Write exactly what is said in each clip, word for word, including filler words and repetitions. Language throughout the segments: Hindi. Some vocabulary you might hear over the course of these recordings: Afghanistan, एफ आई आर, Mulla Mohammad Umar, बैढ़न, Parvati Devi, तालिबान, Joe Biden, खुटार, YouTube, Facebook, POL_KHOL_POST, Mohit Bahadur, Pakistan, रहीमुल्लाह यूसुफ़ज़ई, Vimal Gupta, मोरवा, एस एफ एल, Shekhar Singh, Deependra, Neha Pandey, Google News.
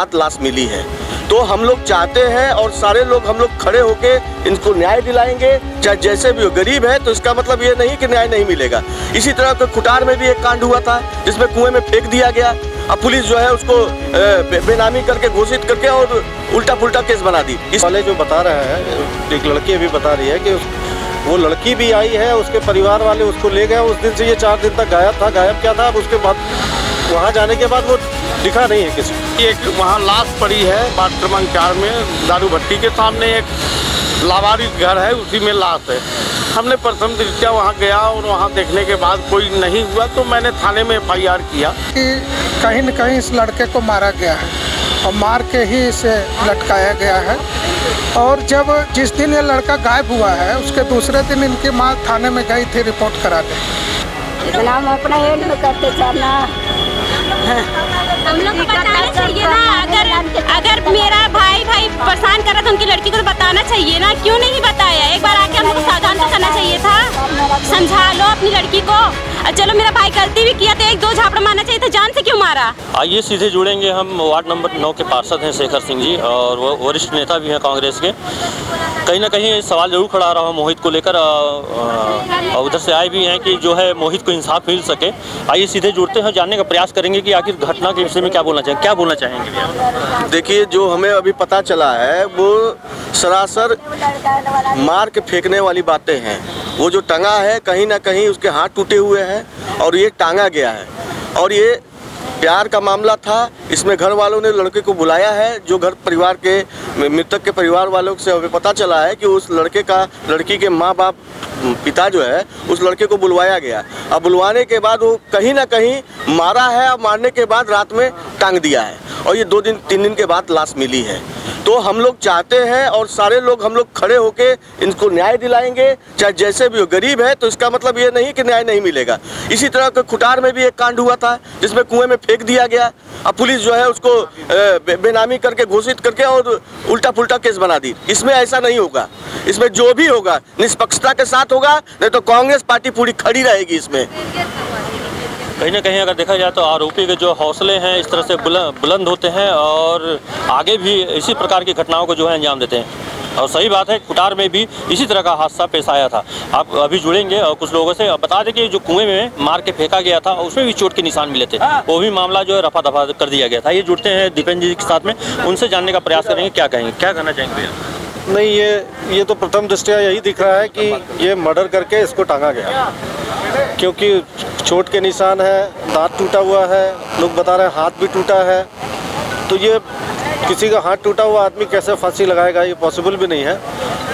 सात लाश मिली है, तो हम लोग चाहते हैं और सारे लोग हम लोग खड़े होके इनको न्याय दिलाएंगे, चाहे जैसे भी हो। गरीब है तो इसका मतलब ये नहीं कि न्याय नहीं मिलेगा। इसी तरह तो खुटार में भी एक कांड हुआ था जिसमें कुएं में फेंक दिया गया, अब पुलिस जो है उसको बे, बेनामी करके घोषित करके और उल्टा पुल्टा केस बना दी। इस वाले जो बता रहा है, एक लड़की भी बता रही है कि वो लड़की भी आई है, उसके परिवार वाले उसको ले गए। उस दिन से ये चार दिन तक गायब था। गायब क्या था, अब उसके बाद वहाँ जाने के बाद वो दिखा नहीं है किसी को। एक वहाँ लाश पड़ी है वार्ड क्रमांक चार में, दारू भट्टी के सामने एक लावारिस घर है, उसी में लाश है। हमने प्रथम दृष्टया वहाँ गया और वहाँ देखने के बाद कोई नहीं हुआ, तो मैंने थाने में एफ आई आर किया कि कहीं न कहीं इस लड़के को मारा गया है और मार के ही इसे लटकाया गया है। और जब जिस दिन ये लड़का गायब हुआ है उसके दूसरे दिन इनकी माँ थाने में गई थी रिपोर्ट कराने। इतना हम अपना हेल्प करते चलना, हम लोग को बताना चाहिए ना। अगर अगर मेरा भाई भाई परेशान कर रहा था, उनकी लड़की को तो बताना चाहिए ना, क्यों नहीं बताया? एक बार आके हमको सावधान तो करना चाहिए था। समझा लो अपनी लड़की को। चलो मेरा भाई गलती भी किया था, एक दो झापड़ मारना चाहिए था, जान से क्यों मारा? आइए सीधे जुड़ेंगे हम। वार्ड नंबर नौ के पार्षद हैं शेखर सिंह जी और वो वरिष्ठ नेता भी हैं कांग्रेस के। कहीं ना कहीं सवाल जरूर खड़ा रहा मोहित को लेकर, उधर से आए भी हैं कि जो है मोहित को इंसाफ मिल सके। आइए सीधे जुड़ते हैं, जानने का प्रयास करेंगे कि आखिर घटना के विषय में क्या बोलना चाहिए, क्या बोलना चाहेंगे। देखिए, जो हमें अभी पता चला है वो सरासर मार के फेंकने वाली बातें हैं। वो जो टंगा है, कहीं ना कहीं उसके हाथ टूटे हुए हैं और ये टांगा गया है। और ये प्यार का मामला था, इसमें घर वालों ने लड़के को बुलाया है। जो घर परिवार के मृतक के परिवार वालों से हमें पता चला है कि उस लड़के का लड़की के माँ बाप पिता जो है उस लड़के को बुलवाया गया। अब बुलवाने के बाद वो कहीं ना कहीं मारा है और मारने के बाद रात में टांग दिया है और ये दो दिन तीन दिन के बाद लाश मिली है। तो हम लोग चाहते हैं और सारे लोग हम लोग खड़े होके इनको न्याय दिलाएंगे, चाहे जैसे भी हो। गरीब है तो इसका मतलब ये नहीं कि न्याय नहीं मिलेगा। इसी तरह के खुटार में भी एक कांड हुआ था जिसमें कुएं में फेंक दिया गया, अब पुलिस जो है उसको बे, बेनामी करके घोषित करके और उल्टा पुल्टा केस बना दी। इसमें ऐसा नहीं होगा। इसमें जो भी होगा निष्पक्षता के साथ होगा, नहीं तो कांग्रेस पार्टी पूरी खड़ी रहेगी इसमें। कहीं ना कहीं अगर देखा जाए तो आरोपी के जो हौसले हैं इस तरह से बुलंद होते हैं और आगे भी इसी प्रकार की घटनाओं को जो है अंजाम देते हैं। और सही बात है, कुटार में भी इसी तरह का हादसा पेश आया था। आप अभी जुड़ेंगे और कुछ लोगों से बता दें कि जो कुएं में मार के फेंका गया था उसमें भी चोट के निशान मिले थे, वो भी मामला जो है रफा दफा कर दिया गया था। ये जुड़ते हैं दीपेंद्र जी के साथ में, उनसे जानने का प्रयास करेंगे क्या कहेंगे, क्या कहना चाहेंगे। नहीं, ये ये तो प्रथम दृष्टया यही दिख रहा है कि ये मर्डर करके इसको टांगा गया, क्योंकि चोट के निशान है, दांत टूटा हुआ है, लोग बता रहे हैं हाथ भी टूटा है। तो ये किसी का हाथ टूटा हुआ आदमी कैसे फांसी लगाएगा, ये पॉसिबल भी नहीं है।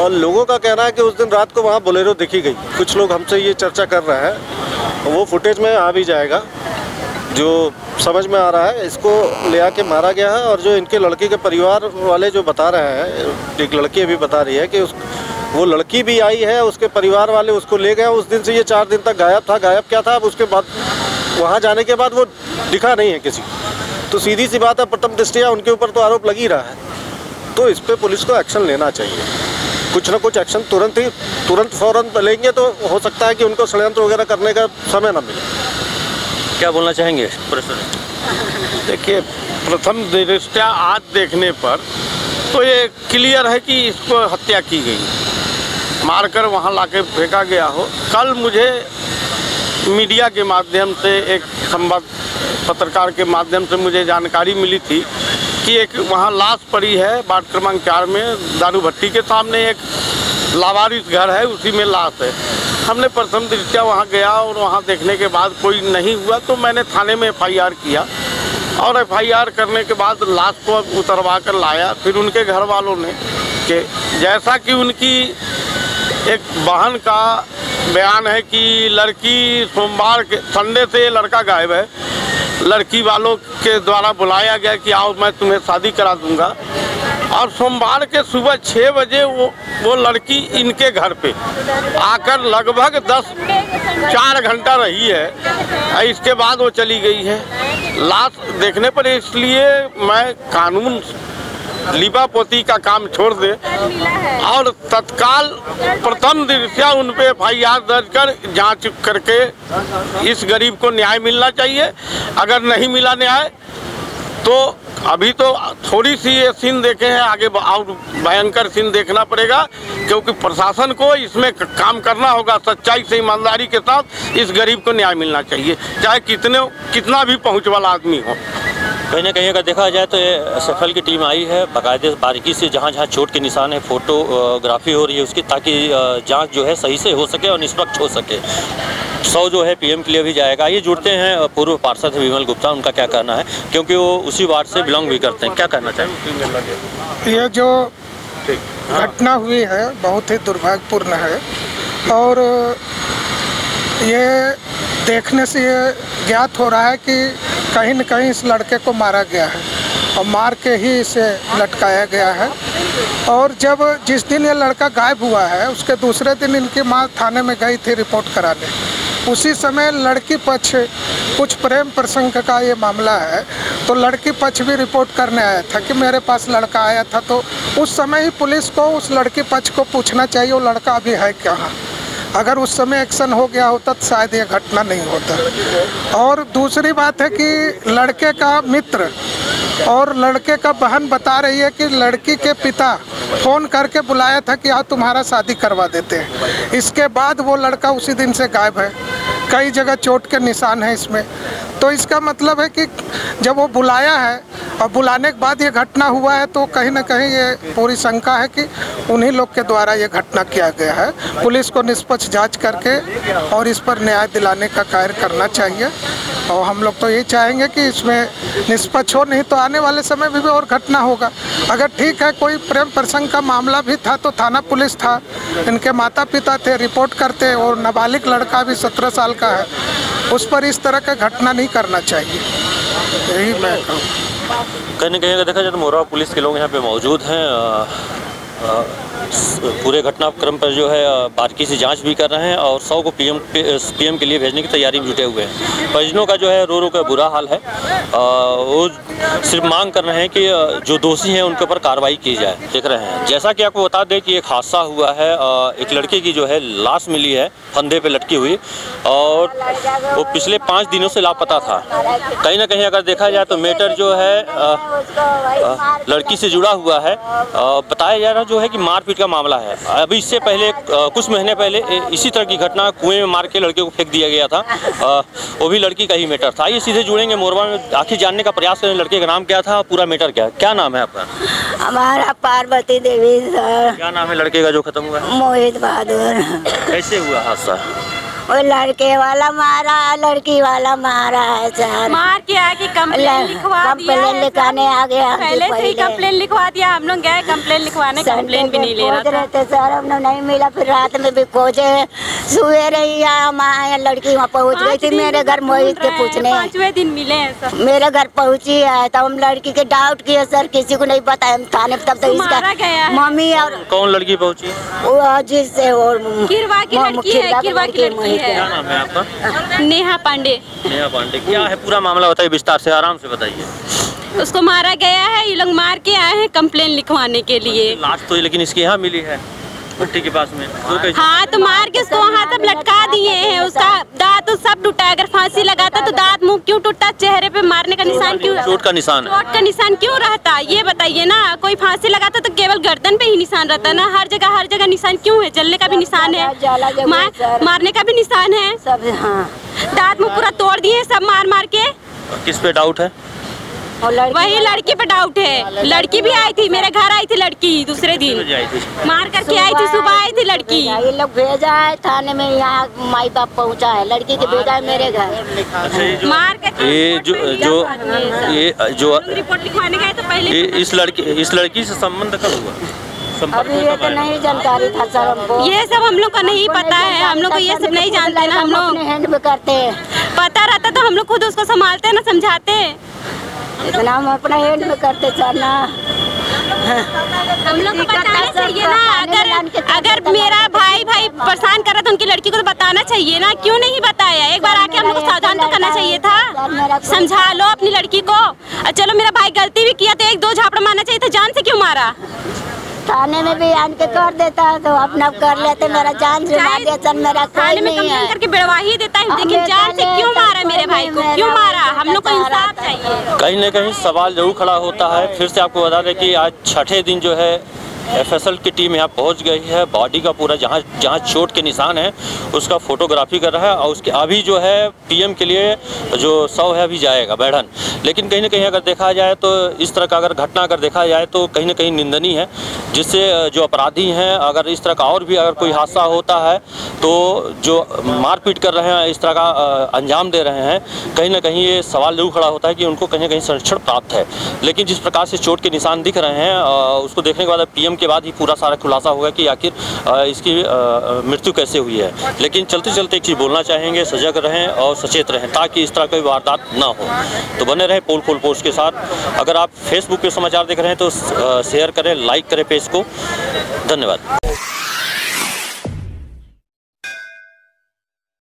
और लोगों का कहना है कि उस दिन रात को वहाँ बोलेरो देखी गई। कुछ लोग हमसे ये चर्चा कर रहे हैं, वो फुटेज में आ भी जाएगा। जो समझ में आ रहा है, इसको ले आके मारा गया है। और जो इनके लड़की के परिवार वाले जो बता रहे हैं, एक लड़की अभी बता रही है कि उस वो लड़की भी आई है, उसके परिवार वाले उसको ले गए। उस दिन से ये चार दिन तक गायब था। गायब क्या था, अब उसके बाद वहाँ जाने के बाद वो दिखा नहीं है किसी को। तो सीधी सी बात है, प्रथम दृष्टया उनके ऊपर तो आरोप लग ही रहा है। तो इस पर पुलिस को एक्शन लेना चाहिए, कुछ ना कुछ एक्शन तुरंत ही तुरंत फौरन लेंगे तो हो सकता है कि उनको षड्यंत्र वगैरह करने का समय ना मिले। क्या बोलना चाहेंगे। देखिए, प्रथम दृष्टया आज देखने पर तो ये क्लियर है कि इसको हत्या की गई, मारकर वहाँ लाके फेंका गया हो। कल मुझे मीडिया के माध्यम से, एक संवाद पत्रकार के माध्यम से मुझे जानकारी मिली थी कि एक वहाँ लाश पड़ी है वार्ड क्रमांक चार में, दारू भट्टी के सामने एक लावारिस घर है, उसी में लाश है। हमने प्रथम दृष्टया वहाँ गया और वहाँ देखने के बाद कोई नहीं हुआ, तो मैंने थाने में एफ आई आर किया और एफ आई आर करने के बाद लाश को उतरवा कर लाया। फिर उनके घर वालों ने के जैसा कि उनकी एक वाहन का बयान है कि लड़की सोमवार के संडे से लड़का गायब है, लड़की वालों के द्वारा बुलाया गया कि आओ मैं तुम्हें शादी करा दूंगा। और सोमवार के सुबह छः बजे वो वो लड़की इनके घर पे आकर लगभग दस चार घंटा रही है, इसके बाद वो चली गई है। लाश देखने पर इसलिए मैं कानून लिबा पोती का काम छोड़ दे और तत्काल प्रथम दृष्टया उन पर एफ आई आर दर्ज कर जांच करके इस गरीब को न्याय मिलना चाहिए। अगर नहीं मिला न्याय तो अभी तो थोड़ी सी ये सीन देखे हैं, आगे और भयंकर सीन देखना पड़ेगा, क्योंकि प्रशासन को इसमें काम करना होगा सच्चाई से, ईमानदारी के साथ। इस गरीब को न्याय मिलना चाहिए, चाहे कितने कितना भी पहुँच वाला आदमी हो। कहीं ना कहीं अगर देखा जाए तो ये एस एफ एल की टीम आई है, बाकायदे बारीकी से जहाँ जहाँ चोट के निशान है फोटोग्राफी हो रही है उसकी, ताकि जांच जो है सही से हो सके और निष्पक्ष हो सके। सौ जो है पी एम के लिए भी जाएगा। ये जुड़ते हैं पूर्व पार्षद विमल गुप्ता, उनका क्या कहना है, क्योंकि वो उसी वार्ड से बिलोंग भी करते हैं, क्या कहना चाहिए? ये जो घटना हुई है बहुत ही दुर्भाग्यपूर्ण है, और ये देखने से ये ज्ञात हो रहा है कि कहीं न कहीं इस लड़के को मारा गया है और मार के ही इसे लटकाया गया है। और जब जिस दिन ये लड़का गायब हुआ है उसके दूसरे दिन इनकी मां थाने में गई थी रिपोर्ट कराने, उसी समय लड़की पक्ष कुछ प्रेम प्रसंग का ये मामला है, तो लड़की पक्ष भी रिपोर्ट करने आया था कि मेरे पास लड़का आया था। तो उस समय ही पुलिस को उस लड़की पक्ष को पूछना चाहिए वो लड़का अभी है कहाँ। अगर उस समय एक्शन हो गया होता तो शायद ये घटना नहीं होता। और दूसरी बात है कि लड़के का मित्र और लड़के का बहन बता रही है कि लड़की के पिता फ़ोन करके बुलाया था कि आज तुम्हारा शादी करवा देते हैं। इसके बाद वो लड़का उसी दिन से गायब है, कई जगह चोट के निशान हैं इसमें। तो इसका मतलब है कि जब वो बुलाया है और बुलाने के बाद ये घटना हुआ है, तो कहीं ना कहीं ये पूरी शंका है कि उन्हीं लोग के द्वारा ये घटना किया गया है। पुलिस को निष्पक्ष जांच करके और इस पर न्याय दिलाने का कार्य करना चाहिए, और हम लोग तो यही चाहेंगे कि इसमें निष्पक्ष हो, नहीं तो आने वाले समय भी, भी और घटना होगा। अगर ठीक है कोई प्रेम प्रसंग का मामला भी था तो थाना पुलिस था, इनके माता पिता थे, रिपोर्ट करते। और नाबालिग लड़का भी सत्रह साल का है, उस पर इस तरह का घटना नहीं करना चाहिए, यही मैं कहूँ। कहीं ना कहीं अगर देखा जाए तो मोरवा पुलिस के लोग यहाँ पे मौजूद हैं, आ, आ, पूरे घटनाक्रम पर जो है बारीकी से जांच भी कर रहे हैं, और सौ को पीएम पीएम के लिए भेजने की तैयारी में जुटे हुए हैं। परिजनों का जो है रो रो का बुरा हाल है, आ, वो सिर्फ मांग कर रहे हैं कि जो दोषी हैं उनके ऊपर कार्रवाई की जाए। देख रहे हैं, जैसा कि आपको बता दें कि एक हादसा हुआ है, आ, एक लड़के की जो है लाश मिली है फंदे पर लटकी हुई, और वो पिछले पाँच दिनों से लापता था। कहीं ना कहीं अगर देखा जाए तो मैटर जो है आ, आ, लड़की से जुड़ा हुआ है। बताया जा रहा जो है कि मार का मामला है। अभी इससे पहले कुछ महीने पहले इसी तरह की घटना, कुएं में मार के लड़के को फेंक दिया गया था, आ, वो भी लड़की का ही मैटर था। ये सीधे जुड़ेंगे मोरवा में, आखिर जानने का प्रयास करें लड़के का नाम क्या था, पूरा मैटर क्या है। क्या नाम है आपका? हमारा पार्वती देवी सर। क्या नाम है लड़के का जो खत्म हुआ? मोहित बहादुर। कैसे हुआ हादसा? और लड़के वाला मारा, लड़की वाला मारा है सर। मार के आगे कम्प्लेन लिखवा दिया, कम्प्लेन लिखाने आ गया, पहले से ही कम्प्लेन लिखवा दिया। हम लोग गए कम्प्लेन लिखवाने, कम्प्लेन भी नहीं ले रहा था सर, हम लोग नहीं मिला। फिर रात में भी खोजे, सुबह रही हम आए, लड़की वहाँ पहुँच गई थी मेरे घर मोहित के पूछने। पाँचवें दिन मिले हैं सर, मेरे घर पहुँची है, तब हम लड़की के डाउट किए सर, किसी को नहीं बताया हम थाने। तब तो इसका मम्मी और कौन लड़की पहुँची वो जिससे और क्या नाम है आपका? नेहा पांडे। नेहा पांडे, क्या है पूरा मामला बताइए विस्तार से, आराम से बताइए। उसको मारा गया है, ये लोग मार के आए हैं कंप्लेन लिखवाने के लिए। लास्ट तो लेकिन इसके यहाँ मिली है मिट्टी के पास में, तो हाँ तो मार के उसको वहाँ तक लटका दिए हैं। उसका दांत तो सब टूटा है, अगर फांसी लगाता तो दांत मुंह क्यों टूटता? चेहरे पे मारने का निशान क्यों, चोट का निशान, चोट का निशान क्यों रहता ये बताइए ना। कोई फांसी लगाता तो केवल गर्दन पे ही निशान रहता ना, हर जगह हर जगह निशान क्यों है? जलने का भी निशान है, मारने का भी निशान है, दांत मुँह पूरा तोड़ दिए सब मार मार के। किस पे डाउट है? वही लड़की पे डाउट है। लड़की भी आई थी, मेरे घर आई थी लड़की, दूसरे दिन मार करके आई थी, सुबह आई थी लड़की। ये लोग भेजा है थाने में, यहाँ माई बाप पहुँचा है, लड़की के भेजा है मेरे घर मार करके। ये जो जो ये जो रिपोर्ट लिखवाने गए तो पहले इस लड़की इस लड़की से संबंध कब हुआ? अभी ये तो नहीं जानकारी था सर हमको, ये सब हम लोग को नहीं पता है, हम लोग को ये सब नहीं जानते ना। हम लोग हैंड में करते हैं, पता रहता तो हम लोग खुद उसको संभालते है ना, समझाते इतना, हम अपना हैंड में करते सर ना। हम लोग को बताना चाहिए ना, अगर अगर मेरा भाई भाई परेशान कर रहा था उनकी लड़की को तो बताना चाहिए ना, क्यों नहीं बताया? एक बार आके हम लोग को सावधान तो करना चाहिए था, समझा लो अपनी लड़की को। चलो मेरा भाई गलती भी किया तो एक दो झापड़ मारना चाहिए था, जान से क्यों मारा? थाने में भी आन के कर देता है तो अपना कर लेते। मेरा जान जुड़ा दिया, चल मेरा थाने में कंप्लेन करके बेड़वा ही देता है, लेकिन जान से क्यों मारा मेरे भाई को, क्यों मारा? हम लोग को इंसाफ चाहिए। कहीं न कहीं सवाल जरूर खड़ा होता है। फिर से आपको बता दें कि आज छठे दिन जो है एफ एस एल की टीम यहाँ पहुँच गई है। बॉडी का पूरा जहाँ जहाँ चोट के निशान है उसका फोटोग्राफी कर रहा है और उसके अभी जो है पी एम के लिए जो शव है अभी जाएगा बैढ़न। लेकिन कहीं ना कहीं अगर देखा जाए तो इस तरह का अगर घटना अगर देखा जाए तो कहीं ना कहीं निंदनीय है, जिससे जो अपराधी हैं अगर इस तरह का और भी अगर कोई हादसा होता है तो जो मारपीट कर रहे हैं, इस तरह का अंजाम दे रहे हैं, कहीं ना कहीं ये सवाल जरूर खड़ा होता है कि उनको कहीं ना कहीं संरक्षण प्राप्त है। लेकिन जिस प्रकार से चोट के निशान दिख रहे हैं उसको देखने के बाद पी एम के बाद ही पूरा सारा खुलासा होगा कि आखिर इसकी मृत्यु कैसे हुई है। लेकिन चलते चलते एक चीज़ बोलना चाहेंगे, सजग रहें और सचेत रहें ताकि इस तरह कोई वारदात ना हो। तो बने रहें पोल खोल पोस्ट के साथ। अगर आप फेसबुक पे समाचार देख रहे हैं तो शेयर करें, लाइक करें पेज को। धन्यवाद।